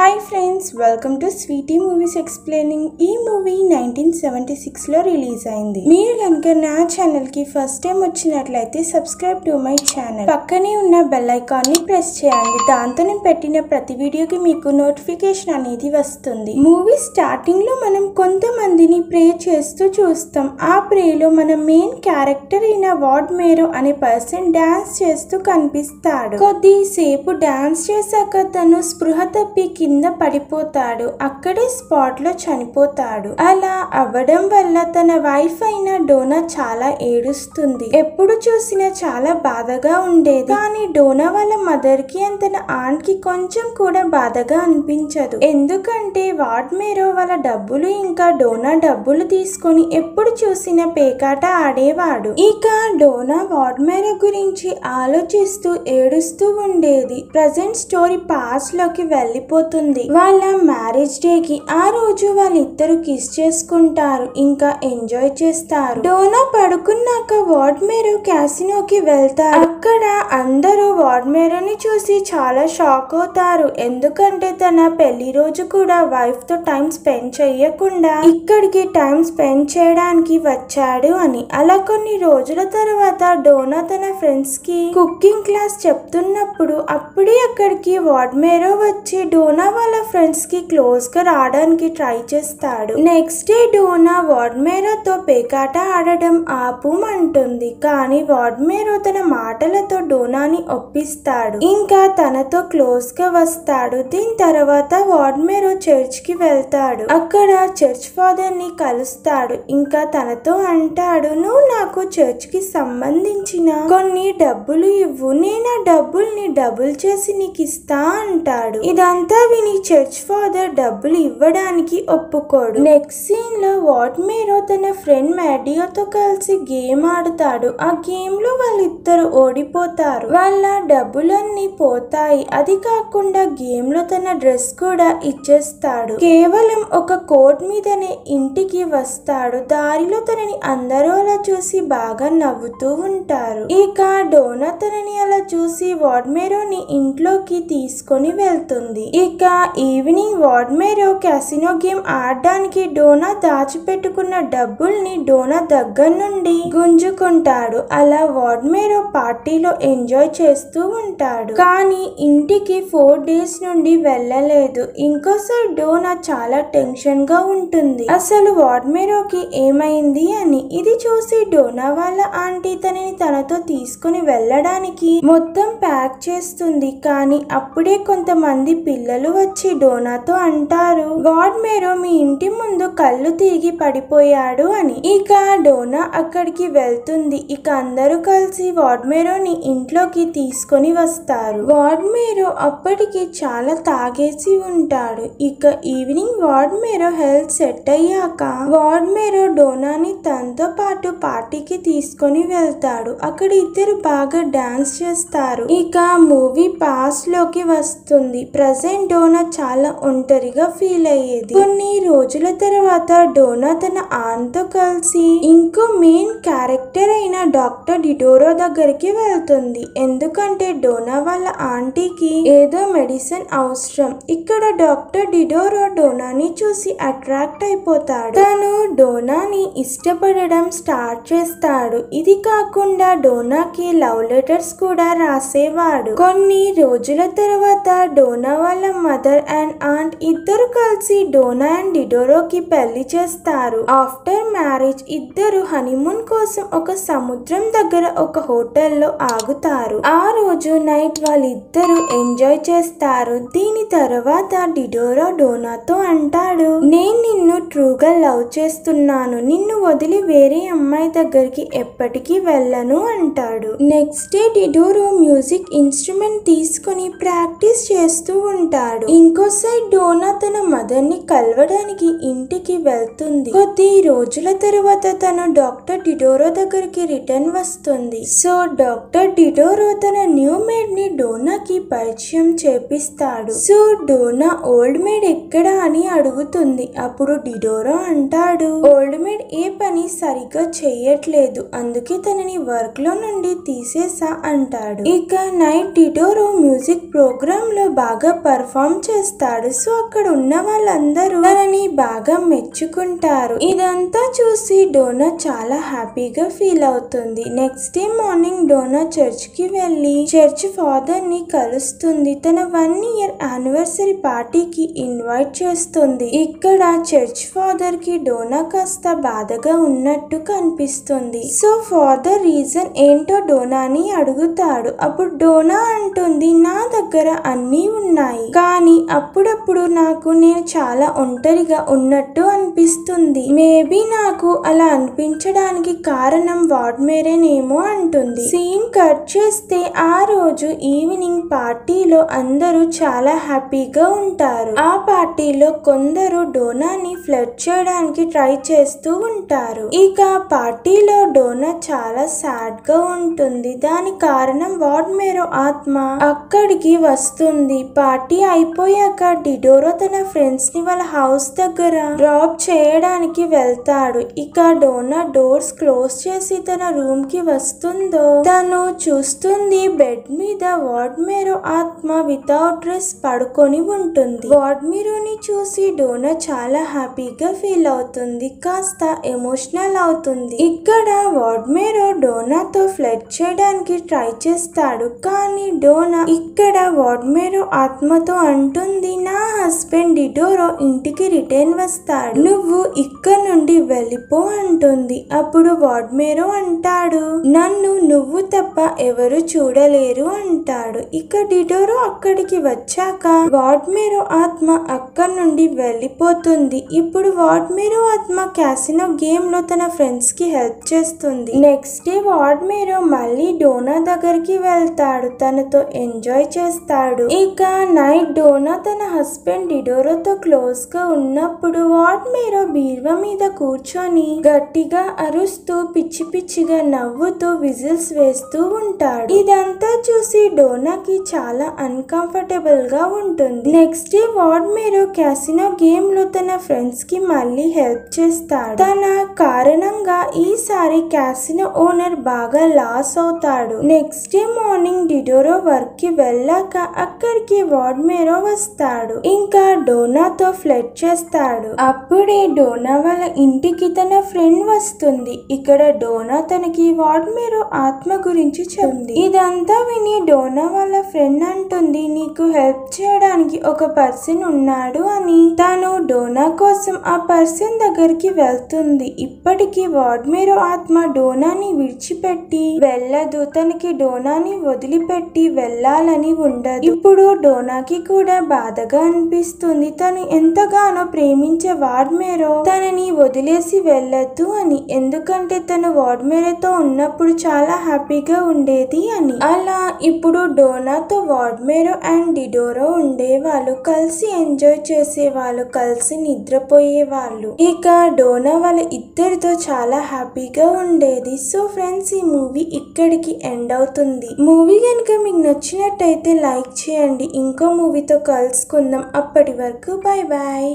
Hi friends, welcome to Sweety movies explaining. ఈ movie 1976లో release అయింది. మీరు కనుక నా ఛానల్ కి ఫస్ట్ టైం వచ్చినట్లయితే సబ్స్క్రైబ్ టు మై ఛానల్, పక్కనే ఉన్న బెల్ ఐకాన్ ని ప్రెస్ చేయండి. దాంతో నేను పెట్టిన ప్రతి వీడియోకి మీకు నోటిఫికేషన్ అనేది వస్తుంది. మూవీ స్టార్టింగ్ లో మనం కొంతమందిని ప్రే చేస్తూ చూస్తాం. ఆ ప్రేలో మన మెయిన్ క్యారెక్టర్ అయిన వార్డ్ మేరో అనే పర్సన్ డాన్స్ చేస్తూ కనిపిస్తాడు. కొద్దిసేపు డాన్స్ చేశాక తను స్పృహ తప్పి కింద పడిపోతాడు. అక్కడే స్పాట్ లో చనిపోతాడు. అలా అవ్వడం వల్ల తన వైఫ్ అయిన డోనా చాలా ఏడుస్తుంది. ఎప్పుడు చూసినా చాలా బాధగా ఉండేది. కానీ డోనా వాళ్ళ మదర్ కి అండ్ తన ఆంట్ కి కొంచెం కూడా బాధగా అనిపించదు. ఎందుకంటే వార్డ్ మేరో వాళ్ళ డబ్బులు ఇంకా డోనా డబ్బులు తీసుకొని ఎప్పుడు చూసినా పేకాట ఆడేవాడు. ఇక డోనా వార్డ్ మేరో గురించి ఆలోచిస్తూ ఏడుస్తూ ఉండేది. ప్రజెంట్ స్టోరీ పాస్ట్ లోకి వెళ్ళిపోతుంది. వాళ్ళ మ్యారేజ్ డే కి ఆ రోజు వాళ్ళిద్దరు కిస్ చేసుకుంటారు, ఇంకా ఎంజాయ్ చేస్తారు. డోనా పడుకున్నాక వార్డ్ మేరో క్యాసినోకి వెళ్తారు. అక్కడ అందరూ వార్డ్ మేరోని చూసి చాలా షాక్ అవుతారు. ఎందుకంటే తన పెళ్లి రోజు కూడా వైఫ్ తో టైం స్పెండ్ చేయకుండా ఇక్కడికి టైం స్పెండ్ చేయడానికి వచ్చాడు అని. అలా కొన్ని రోజుల తర్వాత డోనా తన ఫ్రెండ్స్ కి కుకింగ్ క్లాస్ చెప్తున్నప్పుడు అప్పుడే అక్కడికి వార్డ్ మేరో వచ్చి డోనా వాళ్ళ ఫ్రెండ్స్ కి క్లోజ్ గా రావడానికి ట్రై చేస్తాడు. నెక్స్ట్ డే డోనా వార్డ్ మేరోతో పేకాట ఆడడం ఆపుమంటుంది. కానీ వార్డ్ మేరో తన మాటలతో డోనాని ఒప్పిస్తాడు, ఇంకా తనతో క్లోజ్ గా వస్తాడు. దీని తర్వాత వార్డ్ మేరో చర్చ్ కి వెళ్తాడు. అక్కడ చర్చ్ ఫాదర్ ని కలుస్తాడు. ఇంకా తనతో అంటాడు, నువ్వు నాకు చర్చ్ కి సంబంధించిన కొన్ని డబ్బులు ఇవ్వు, నేను ఆ డబ్బుల్ని డబుల్ చేసి నీకు ఇస్తా అంటాడు. ఇదంతా విని చర్చ్ ఫాదర్ డబ్బులు ఇవ్వడానికి ఒప్పుకోడు. నెక్స్ట్ సీన్ లో వార్డ్ మేరో తన ఫ్రెండ్ మ్యాడియోతో కలిసి గేమ్ ఆడుతాడు. ఆ గేమ్ లో వాళ్ళిద్దరు ఓడిపోతారు. వాళ్ళ డబ్బులన్నీ పోతాయి. అది కాకుండా గేమ్ లో తన డ్రెస్ కూడా ఇచ్చేస్తాడు. కేవలం ఒక కోట్ మీదనే ఇంటికి వస్తాడు. దారిలో తనని అందరూ అలా చూసి బాగా నవ్వుతూ ఉంటారు. ఇక డోనా తనని అలా చూసి వార్డ్ మేరోని ఇంట్లోకి తీసుకొని వెళ్తుంది. ఇక evening ward marrow casino game ఆడడానికి డోనా దాచిపెట్టుకున్న డబ్బుల్ని డోనా దగ్గర నుండి గుంజుకుంటాడు. అలా వార్డ్ మేరో పార్టీలో ఎంజాయ్ చేస్తూ ఉంటాడు. కానీ ఇంటికి 4 days నుండి వెళ్ళలేదు. ఇంకోసారి డోనా చాలా టెన్షన్ గా ఉంటుంది, అసలు వార్డ్ మేరోకి ఏమైంది అని. ఇది చూసి డోనా వాళ్ళ ఆంటీ తనని తనతో తీసుకుని వెళ్ళడానికి మొత్తం ప్యాక్ చేస్తుంది. కానీ అప్పుడే కొంతమంది పిల్లలు వచ్చి డోనాతో అంటారు, వార్డ్ మేరో మీ ఇంటి ముందు కళ్ళు తిరిగి పడిపోయాడు అని. ఇక డోనా అక్కడికి వెళ్తుంది. ఇక అందరూ కలిసి వార్డ్ మేరోని ఇంట్లోకి తీసుకొని వస్తారు. వార్డ్ మేరో అప్పటికి చాలా తాగేసి ఉంటాడు. ఇక ఈవినింగ్ వార్డ్ మేరో హెల్త్ సెట్ అయ్యాక వార్డ్ మేరో డోనాని తనతో పాటు పార్టీకి తీసుకొని వెళ్తాడు. అక్కడ ఇద్దరు బాగా డాన్స్ చేస్తారు. ఇక మూవీ పాస్ లోకి వస్తుంది. ప్రజెంట్ డోనా చాలా ఒంటరిగా ఫీల్ అయ్యేది. కొన్ని రోజుల తర్వాత డోనా తన ఆంతో కలిసి ఇంకో మెయిన్ క్యారెక్టర్ అయిన డాక్టర్ డిడోరో దగ్గరికి వెళ్తుంది. ఎందుకంటే డోనా వాళ్ళ ఆంటీకి ఏదో మెడిసిన్ అవసరం. ఇక్కడ డాక్టర్ డిడోరో డోనాని చూసి అట్రాక్ట్ అయిపోతాడు. తను డోనాని ఇష్టపడడం స్టార్ట్ చేస్తాడు. ఇది కాకుండా డోనాకి లవ్ లెటర్స్ కూడా రాసేవాడు. కొన్ని రోజుల తర్వాత డోనా వాళ్ళ మదర్ అండ్ ఆంట్ ఇద్దరు కలిసి డోనా అండ్ డిడోరోకి పెళ్లి చేస్తారు. ఆఫ్టర్ మ్యారేజ్ ఇద్దరు హనీమూన్ కోసం ఒక సముద్రం దగ్గర ఒక హోటల్లో ఆగుతారు. ఆ రోజు నైట్ వాళ్ళిద్దరు ఎంజాయ్ చేస్తారు. దీని తర్వాత డిడోరో డోనాతో అంటాడు, నేను నిన్ను ట్రూగా లవ్ చేస్తున్నాను, నిన్ను వదిలి వేరే అమ్మాయి దగ్గరికి ఎప్పటికీ వెళ్ళను అంటాడు. నెక్స్ట్ డే డిడోరో మ్యూజిక్ ఇన్స్ట్రుమెంట్ తీసుకుని ప్రాక్టీస్ చేస్తూ ఉంటాడు. ఇంకోసారి డోనా తన మదర్ ని కలవడానికి ఇంటికి వెళ్తుంది. కొద్ది రోజుల తర్వాత తను డాక్టర్ డిడోరో దగ్గరికి రిటర్న్ వస్తుంది. సో డాక్టర్ డిడోరో తన న్యూ మేడ్ ని డోనాకి పరిచయం చేపిస్తాడు. సో డోనా ఓల్డ్ మేడ్ ఎక్కడా అని అడుగుతుంది. అప్పుడు డిడోరో అంటాడు, ఓల్డ్ మేడ్ ఏ పని సరిగ్గా చేయట్లేదు, అందుకే తనని వర్క్ లో నుండి తీసేసా అంటాడు. ఇక నైట్ డిడోరో మ్యూజిక్ ప్రోగ్రామ్ లో బాగా పర్ఫామ్ హోమం చేస్తాడు. సో అక్కడ ఉన్న వాళ్ళందరూ తనని బాగా మెచ్చుకుంటారు. ఇదంతా చూసి డోనా చాలా హ్యాపీగా ఫీల్ అవుతుంది. Next day morning Dona church కి వెళ్లి చర్చ్ ఫాదర్ ని కలుస్తుంది. తన 1 year యానివర్సరీ పార్టీకి ఇన్వైట్ చేస్తుంది. ఇక్కడ చర్చ్ ఫాదర్ కి డోనా కాస్త బాధగా ఉన్నట్టు కనిపిస్తుంది. సో ఫాదర్ రీజన్ ఏంటో డోనాని అడుగుతాడు. అప్పుడు డోనా అంటుంది, నా దగ్గర అన్నీ ఉన్నాయి, కానీ అప్పుడప్పుడు నాకు నేను చాలా ఒంటరిగా ఉన్నట్టు అనిపిస్తుంది. మేబీ నాకు అలా అనిపించడానికి కారణం వార్డ్ మేరేనేమో అంటుంది. సీన్ కట్ చేస్తే ఆ రోజు ఈవినింగ్ పార్టీలో అందరూ చాలా హ్యాపీగా ఉంటారు. ఆ పార్టీలో కొందరు డోనాని ఫ్లర్ట్ చేయడానికి ట్రై చేస్తూ ఉంటారు. ఇక పార్టీలో డోనా చాలా సాడ్ గా ఉంటుంది. దాని కారణం వార్డ్ మేరో ఆత్మ అక్కడికి వస్తుంది. పార్టీ అయిపోయాక డిడోరో తన ఫ్రెండ్స్ ని వాళ్ళ హౌస్ దగ్గర డ్రాప్ చేయడానికి వెళ్తాడు. ఇక డోనా డోర్స్ క్లోజ్ చేసి తన రూమ్ కి వస్తుందో తను చూస్తుంది బెడ్ మీద వార్డ్ మేరో ఆత్మ వితౌట్ డ్రెస్ పడుకొని ఉంటుంది. వార్డ్ మేరోని చూసి డోనా చాలా హ్యాపీగా ఫీల్ అవుతుంది, కాస్త ఎమోషనల్ అవుతుంది. ఇక్కడ వార్డ్ మేరో డోనాతో ఫ్లర్ట్ చేయడానికి ట్రై చేస్తాడు, కానీ డోనా ఇక్కడ వార్డ్ మేరో ఆత్మతో అంటుంది, నా హస్బెండ్ డిడోరో ఇంటికి రిటర్న్ వస్తాడు, నువ్వు ఇక్కడ నుండి వెళ్ళిపో అంటుంది. అప్పుడు వార్డ్ మేరో అంటాడు, నన్ను నువ్వు తప్ప ఎవరు చూడలేరు అంటాడు. ఇక డిడోరో అక్కడికి వచ్చాక వార్డ్ మేరో ఆత్మ అక్కడ నుండి వెళ్ళిపోతుంది. ఇప్పుడు వార్డ్ మేరో ఆత్మ క్యాసినో గేమ్ లో తన ఫ్రెండ్స్ కి హెల్ప్ చేస్తుంది. నెక్స్ట్ డే వార్డ్ మేరో మళ్ళీ డోనా దగ్గరికి వెళ్తాడు, తనతో ఎంజాయ్ చేస్తాడు. ఇక నైట్ డోనా తన హస్బెండ్ డిడోరోతో క్లోజ్ గా ఉన్నప్పుడు వార్డ్ మేరో బీర్వా మీద కూర్చొని గట్టిగా అరుస్తూ పిచ్చి పిచ్చిగా నవ్వుతూ విజిల్స్ వేస్తూ ఉంటాడు. ఇదంతా చూసి డోనాకి చాలా అన్కంఫర్టబుల్ గా ఉంటుంది. Next day ward marrow casino game లో తన ఫ్రెండ్స్ కి మళ్ళీ హెల్ప్ చేస్తాడు. తన కారణంగా ఈసారి క్యాసినో ఓనర్ బాగా లాస్ అవుతాడు. నెక్స్ట్ డే మార్నింగ్ డిడోరో వర్క్ కి వెళ్ళాక అక్కడికి వార్డ్ మేరో వస్తాడు. ఇంకా డోనాతో ఫ్లర్ట్ చేస్తాడు. అప్పుడే డోనా వాళ్ళ ఇంటికి తన ఫ్రెండ్ వస్తుంది. ఇక్కడ డోనా తనకి వార్డ్ మేరో ఆత్మ గురించి చెప్తుంది. ఇదంతా విని డోనా వాళ్ళ ఫ్రెండ్ అంటుంది, నీకు హెల్ప్ చేయడానికి ఒక పర్సన్ ఉన్నాడు అని. తను డోనా కోసం ఆ పర్సన్ దగ్గరికి వెళ్తుంది. ఇప్పటికీ వార్డ్ మేరో ఆత్మ డోనాని విడిచిపెట్టి వెళ్ళదు, తనకి డోనాని వదిలిపెట్టి వెళ్ళాలని ఉండదు. ఇప్పుడు డోనాకి కూడా బాధగా అనిపిస్తుంది, తను ఎంతగానో ప్రేమించే వార్డ్ మేరో తనని వదిలేసి వెళ్ళదు అని, ఎందుకంటే తను వార్డ్ మేరోతో ఉన్నప్పుడు చాలా హ్యాపీగా ఉండేది అని. అలా ఇప్పుడు డోనాతో వార్డ్ మేరో అండ్ డిడోరో ఉండేవాళ్ళు, కలిసి ఎంజాయ్ చేసేవాళ్ళు, కలిసి నిద్రపోయే వాళ్ళు. ఇక డోనా వాళ్ళ ఇద్దరితో చాలా హ్యాపీగా ఉండేది. సో ఫ్రెండ్స్, ఈ మూవీ ఇక్కడికి ఎండ్ అవుతుంది. మూవీ కనుక మీకు నచ్చినట్టయితే లైక్ చేయండి. ఇంకో మూవీతో కలుసుకుందాం. అప్పటి వరకు బాయ్ బాయ్.